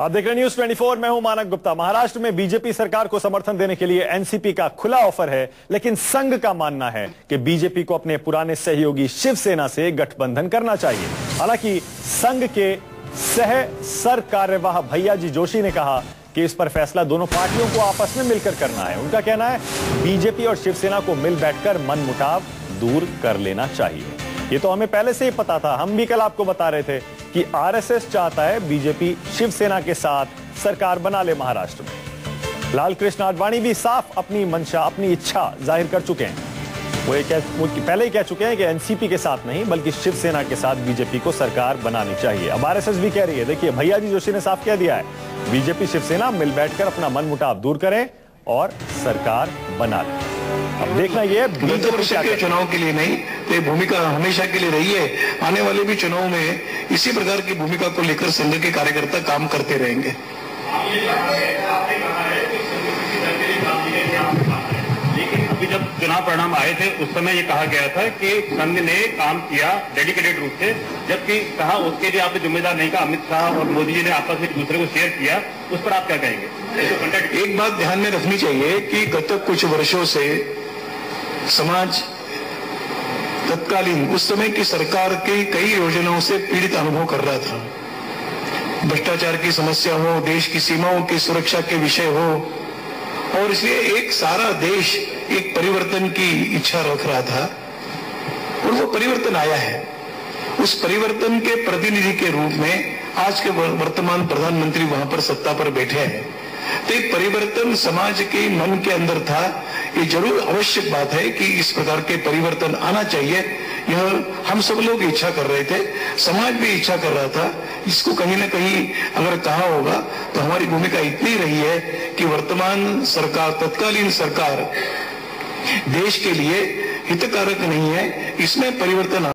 आप देख रहे हैं न्यूज 24, मैं हूं मानक गुप्ता। महाराष्ट्र में बीजेपी सरकार को समर्थन देने के लिए एनसीपी का खुला ऑफर है, लेकिन संघ का मानना है कि बीजेपी को अपने पुराने सहयोगी शिवसेना से गठबंधन करना चाहिए। हालांकि संघ के सह सरकार्यवाह भैया जी जोशी ने कहा कि इस पर फैसला दोनों पार्टियों को आपस में मिलकर करना है। उनका कहना है बीजेपी और शिवसेना को मिल बैठकर मनमुटाव दूर कर लेना चाहिए। ये तो हमें पहले से ही पता था, हम भी कल आपको बता रहे थे कि आरएसएस चाहता है बीजेपी शिवसेना के साथ सरकार बना ले महाराष्ट्र में। लालकृष्ण आडवाणी भी साफ अपनी मंशा, अपनी इच्छा जाहिर कर चुके हैं। वो पहले ही कह चुके हैं कि एनसीपी के साथ नहीं बल्कि शिवसेना के साथ बीजेपी को सरकार बनानी चाहिए। अब आरएसएस भी कह रही है, देखिए भैया जी जोशी ने साफ कह दिया है, बीजेपी शिवसेना मिल बैठकर अपना मनमुटाव दूर करें और सरकार बना लें। अब देखना ये के चुनाव के लिए नहीं, तो भूमिका हमेशा के लिए रही है, आने वाले भी चुनाव में इसी प्रकार की भूमिका को लेकर संघ के कार्यकर्ता काम करते रहेंगे। लेकिन अभी जब चुनाव परिणाम आए थे उस समय ये कहा गया था कि संघ ने काम किया डेडिकेटेड रूप से, जबकि कहा उसके लिए आप जिम्मेदार नहीं, कहा अमित शाह और मोदी जी ने आपस में एक दूसरे को शेयर किया। उस पर आप क्या कहेंगे? एक बात ध्यान में रखनी चाहिए कि गत कुछ वर्षों से समाज तत्कालीन उस समय की सरकार की कई योजनाओं से पीड़ित अनुभव कर रहा था। भ्रष्टाचार की समस्या हो, देश की सीमाओं की सुरक्षा के विषय हो, और इसलिए एक सारा देश एक परिवर्तन की इच्छा रख रहा था और वो परिवर्तन आया है। उस परिवर्तन के प्रतिनिधि के रूप में आज के वर्तमान प्रधानमंत्री वहां पर सत्ता पर बैठे हैं, तो एक परिवर्तन समाज के मन के अंदर था। ये जरूर आवश्यक बात है कि इस प्रकार के परिवर्तन आना चाहिए, यह हम सब लोग इच्छा कर रहे थे, समाज भी इच्छा कर रहा था। इसको कहीं ना कहीं अगर कहा होगा तो हमारी भूमिका इतनी रही है कि वर्तमान सरकार, तत्कालीन सरकार देश के लिए हितकारक नहीं है, इसमें परिवर्तन